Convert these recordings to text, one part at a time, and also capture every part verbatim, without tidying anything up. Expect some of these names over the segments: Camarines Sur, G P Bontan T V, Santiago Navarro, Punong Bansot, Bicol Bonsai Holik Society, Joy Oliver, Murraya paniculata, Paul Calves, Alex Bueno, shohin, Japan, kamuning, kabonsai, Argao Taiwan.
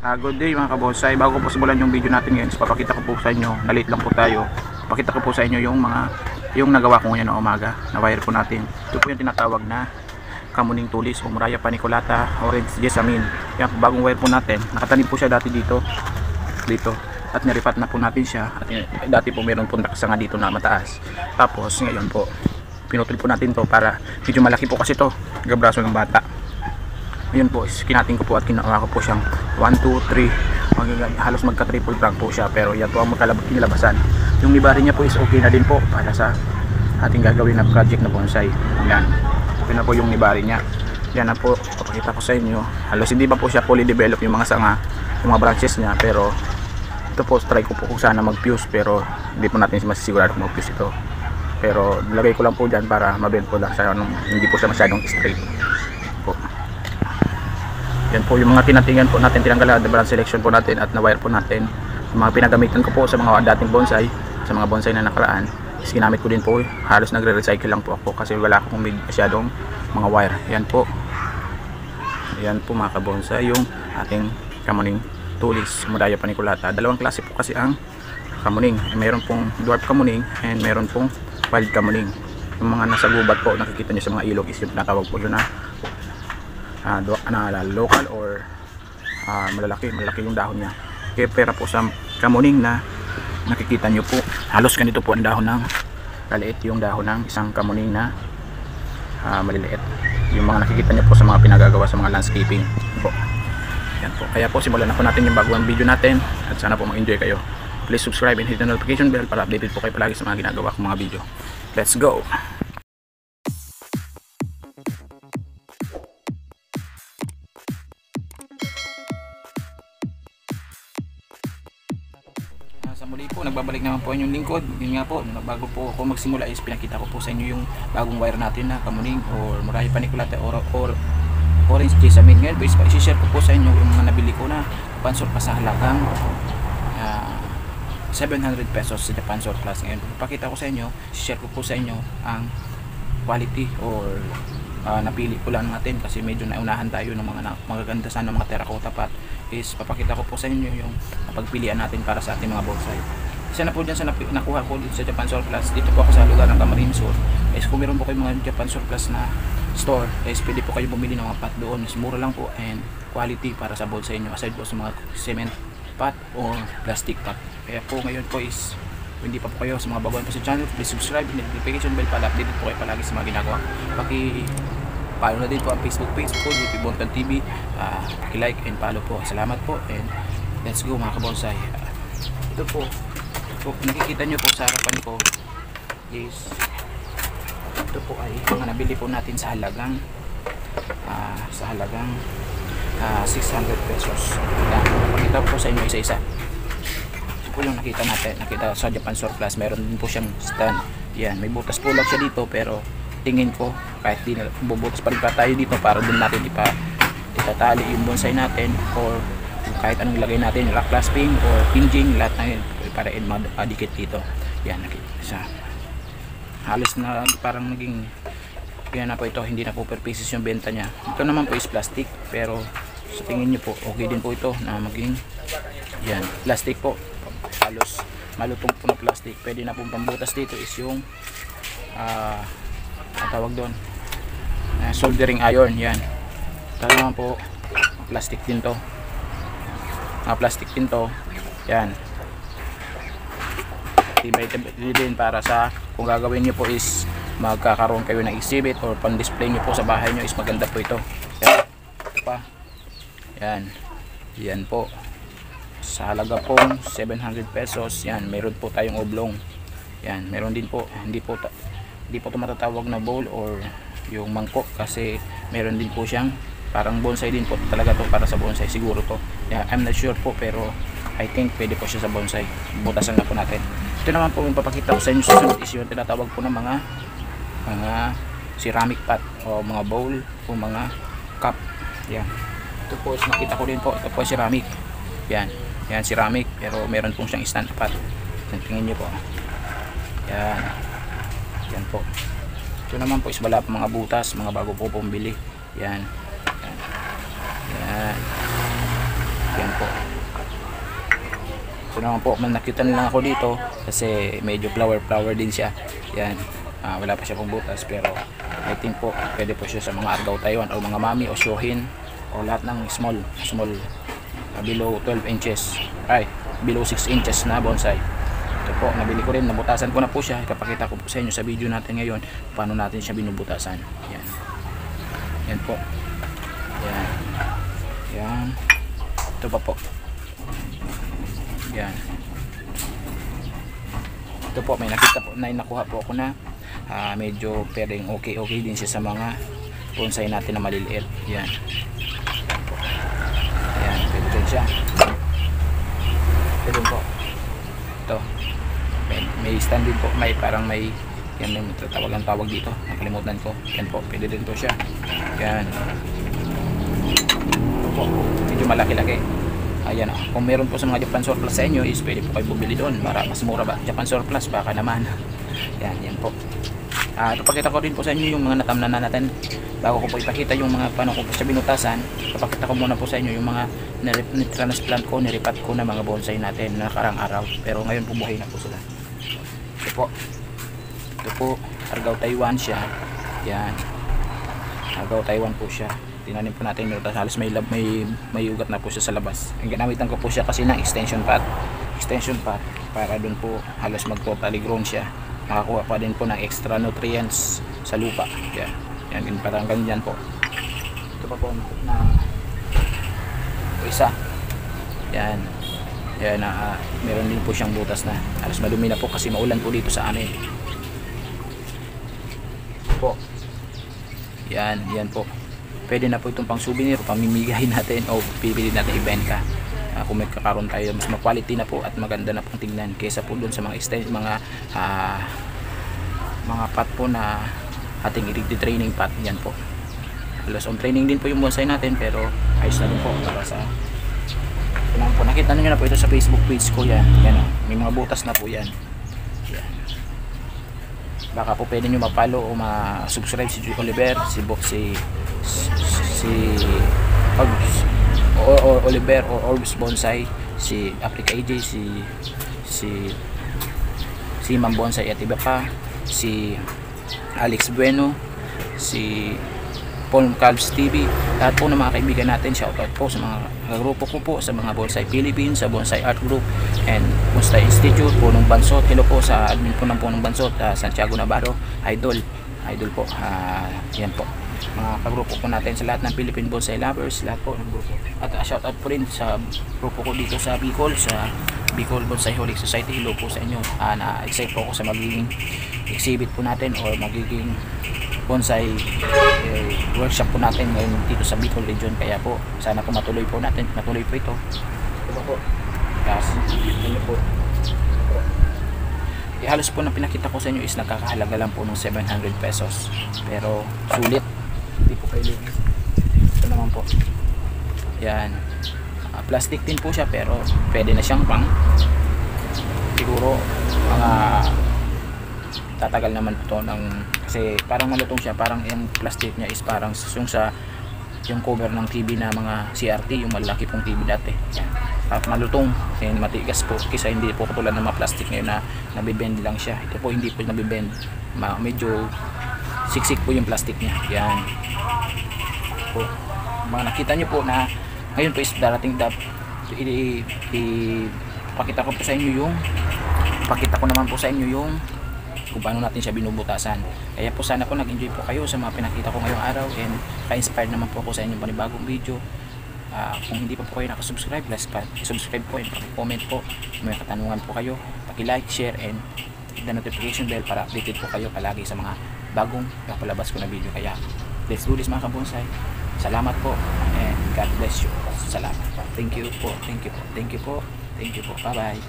Uh, good day mga kabonsai. Bago po simulan yung video natin ngayon, papakita ko po sa inyo, nalit lang po tayo. Pakita ko po sa inyo yung mga yung nagawa ko ngayon na umaga, na wire po natin. Ito po yung tinatawag na kamuning tulis o Murraya paniculata, orange jessamine. Yan, bagong wire po natin. Nakatanim po siya dati dito. Dito. At niripat na po natin siya. At dati po meron po naksanga dito na mataas. Tapos ngayon po, pinutol po natin to para medyo malaki po kasi to, gabraso ng bata. Ayun po, kinating ko po at kinawa ko po siyang one, two, three, halos magka triple prank po siya, pero yan po ang kinilabasan. Yung nibari niya po is okay na din po para sa ating gagawin na project na bonsai. Yan, okay na po yung nibari niya. Yan na po, papakita ko sa inyo. Halos hindi pa po siya fully develop yung mga sanga, yung mga branches niya, pero ito po, try ko po kung sana mag-fuse, pero hindi po natin masisigurado kung mag-fuse ito. Pero lagay ko lang po dyan para mabend po lang siya, hindi po siya masyadong straight po. Yan po yung mga tinatingan po natin, tinanggal na branch selection po natin at na-wire po natin. Yung mga pinagamitan ko po sa mga dating bonsai, sa mga bonsai na nakaraan, is ginamit ko din po. Halos nagre-recycle lang po ako kasi wala akong masyadong mga wire. Yan po. Yan po mga kabonsai, yung ating kamuning tulis, Murraya paniculata. Dalawang klase po kasi ang kamuning. Meron pong dwarf kamuning and meron pong wild kamuning. Yung mga nasa gubat po, nakikita nyo sa mga ilog, is yung pinatawag po yun na Uh, do, na, local or uh, malalaki, malalaki yung dahon niya. Okay, pera po sa kamuning na nakikita nyo po, halos ganito po ang dahon ng kaliit, yung dahon ng isang kamuning na uh, maliliit. Yung mga nakikita nyo po sa mga pinagagawa sa mga landscaping po. Yan po. Kaya po simulan na po natin yung bagong video natin at sana po mag-enjoy kayo. Please subscribe and hit the notification bell para updated po kayo palagi sa mga ginagawa kong mga video. Let's go! Sa muli po, nagbabalik naman po yung lingkod. Yun nga po, bago po ako magsimula is pinakita ko po sa inyo yung bagong wire natin na kamuning or Murraya paniculata or, or orange jessamine. Ngayon po is i-share ko po sa inyo yung mga nabili ko na pansor pa sa halagang uh, seven hundred pesos sa Japan surplus. Ngayon, pakita ko sa inyo, share ko po sa inyo ang quality or uh, napili ko lang natin kasi medyo naunahan tayo ng mga magaganda sana mga terracotta pot. Is papakita ko po sa inyo yung pagpilian natin para sa ating mga bonsai. Isa na po dyan sa nakuha ko dito sa Japan surplus, dito po ako sa lugar ng Camarines Sur, is kung meron po kayo mga Japan surplus na store, is pwede po kayo bumili ng mga pot doon, is mura lang po and quality para sa bonsai nyo, aside po sa mga cement pot o plastic pot. Kaya po ngayon po is, kung hindi pa po kayo sa mga baguhan po sa channel, please subscribe and notification bell para updated po kayo palagi sa mga ginagawa. Paki follow na din po ang Facebook page po, G P Bontan T V. Uh, like and follow po. Salamat po and let's go mga kabonsai. Uh, ito po, po, nakikita nyo po sa harapan ko is ito po ay mga nabili po natin sa halagang uh, sa halagang uh, six hundred pesos. Pakita po sa inyo isa-isa. Ito po yung nakita natin. Nakita sa Japan surplus. Meron din po siyang stand. Yan, may butas po lang siya dito pero tingin ko kahit di na bubutas pa rin pa tayo dito para doon natin ipa, itatali yung bonsai natin or kahit anong ilagay natin, rock clasping or pinging, lahat na yun para in madikit dito. Yan, nakikita. Halos na parang naging kaya na po ito, hindi na po per pieces yung benta niya. Ito naman po is plastic pero sa tingin nyo po, okay din po ito na maging yan, plastic po, halos malutong po na plastic. Pwede na po pambutas dito is yung ah uh, tawag doon uh, soldering iron. Yan, ito naman po plastic din to, mga plastic din to. Yan, tibay tibay din para sa kung gagawin nyo po is magkakaroon kayo ng exhibit or pang display nyo po sa bahay nyo is maganda po ito. Yan, ito pa. Yan, yan po sa halaga pong seven hundred pesos. Yan, meron po tayong oblong. Yan, meron din po, hindi po di po ito matatawag na bowl or yung mangkok kasi meron din po siyang parang bonsai din po talaga to, para sa bonsai siguro to. Yeah, I'm not sure po pero I think pwede po siya sa bonsai. Butasan na po natin. Ito naman po yung papakita ko sa inyo susunod is yung tinatawag po ng mga mga ceramic pot o mga bowl o mga cup. Yan. Ito po is nakita ko din po. Ito po ceramic. Yan. Yan ceramic pero meron po siyang stand pot. Tingnan niyo po. Yan. Yan po. Ito naman po is wala pa mga butas, mga bago po pong bili. Yan. Yan. Yan. Yan po. So naman po, nakita na lang ako dito kasi medyo flower flower din siya. Yan. Uh, wala pa siya pong butas pero I think po pwede po siya sa mga Argao Taiwan o mga mami o shohin o lahat ng small small uh, below twelve inches ay below six inches na bonsai. Ito po, nabili ko rin, nabutasan ko na po siya. Ipapakita ko po sa inyo sa video natin ngayon paano natin siya binubutasan. Yan, yan po, yan, yan, ito pa po, yan, ito po, may nakita po, may nakuha po ako na Uh, medyo pering okay okay din siya sa mga bonsai natin na maliliit. Yan, ayan, pwede din siya, pwede po ito, may, may stand din po, may parang may yan, may tawag ang tawag dito, nakalimutan ko. Yan po, pwede din po siya. Yan, ito po, medyo malaki-laki. Ayan, oh. Kung meron po sa mga Japan surplus sa inyo is pwede po kayo bumili doon para mas mura ba Japan surplus, baka naman. Yan, yan po. Ah, ipapakita ko rin po sa inyo yung mga natamnan na natin. Bago ko po ipakita yung mga paano ko po siya binutasan, ipapakita ko muna po sa inyo yung mga nitransplant ko, niripat ko na mga bonsai natin na nakarang araw. Pero ngayon po buhay na po sila. Ito po. Ito po, Argao Taiwan siya. Yan. Argao Taiwan po siya. Tinanim po natin, halos may lab, may may ugat na po siya sa labas. Ang ginamitan ko po siya kasi ng extension pot, extension pot para doon po halos mag-totally grown siya. Nakakuha pa din po ng extra nutrients sa lupa. Yan. Yan, parang ganyan po. Ito pa po na isa. Yan. Yan, uh, meron din po siyang butas na. Halos madumi na po kasi maulan po dito sa amin. Ito po. Yan, yan po. Pwede na po itong pang souvenir, pamimigay natin o pipili natin ibenta. Uh, kung magkakaroon tayo, mas ma-quality na po at maganda na pong tingnan kaysa po doon sa mga extend, mga uh, mga pot po na ating i-training pot. Yan po. Halos on training din po yung bonsai natin pero ayos na din po para sa lang po. Nakita nyo na po ito sa Facebook page ko. Yan. Yan, may mga butas na po yan. Yan. Baka po pwede nyo ma-follow o ma-subscribe si Joy Oliver, si Bob, si si Orbs, o, o, Oliver o Orbs Bonsai, si Africa A J, si si si Mang Bonsai at iba pa, si Alex Bueno, si Paul Calves T V, lahat po ng mga kaibigan natin. Shoutout po sa mga grupo ko po, sa mga Bonsai Philippines, sa Bonsai Art Group and Bonsai Institute, Punong Bansot. Hello po sa admin po ng Punong Bansot, uh, Santiago Navarro, idol idol po. Uh, yan po, mga kagrupo po natin sa lahat ng Philippine Bonsai Lovers, lahat po ng grupo. At uh, shoutout po rin sa grupo ko dito sa Bicol, sa Bicol Bonsai Holik Society. Hello po sa inyo. Uh, na-excite po ako sa magiging exhibit po natin or magiging bonsai eh, workshop po natin ngayon dito sa Bicol region. Kaya po, sana po matuloy po natin, matuloy po ito. Diba po? Kasi, ano po? Eh, halos po na pinakita ko sa inyo is nakakahalaga lang po ng seven hundred pesos. Pero sulit. Hindi po kayo lugi. Ito naman po. Yan. Uh, plastic din po siya pero pwede na siyang pang siguro mga tatagal naman po ito ng, kasi parang malutong siya. Parang yung plastic niya is parang yung sa yung cover ng T V na mga C R T, yung malaki pong T V dati. Yan. At malutong, and matigas po kaysa hindi po katulad ng mga plastic ngayon na nabibend lang siya. Ito po hindi po nabibend, Ma medyo siksik po yung plastic niya. Yan po, mga nakita nyo po na ngayon po is darating dap ipakita ko po sa inyo yung pakita ko naman po sa inyo yung kung paano natin siya binubutasan. Kaya po sana po nag-enjoy po kayo sa mga pinakita ko ngayong araw and ka-inspired naman po ako sa inyong panibagong video. Uh, kung hindi pa po kayo nakasubscribe, please subscribe po and comment po. Kung may katanungan po kayo, paki-like, share and hit the notification bell para updated po kayo palagi sa mga bagong kapalabas ko na video. Kaya let's do this mga kabonsai. Salamat po and God bless you. Salamat po. Thank you po. Thank you po. Thank you po. Thank you po. Bye bye.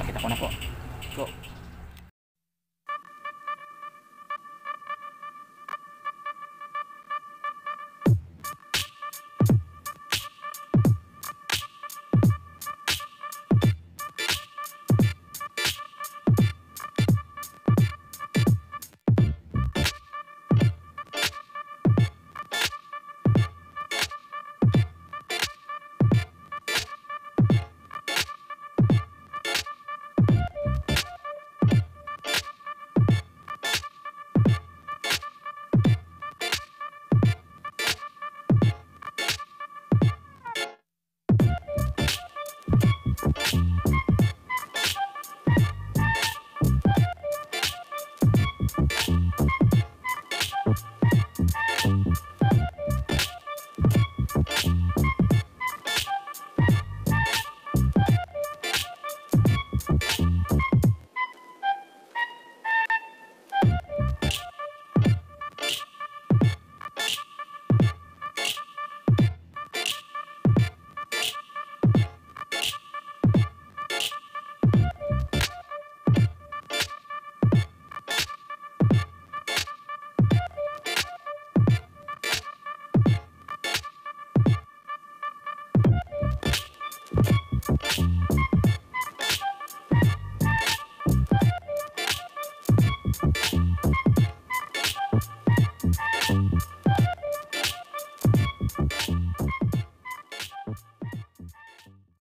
Pakita ko na po. Go.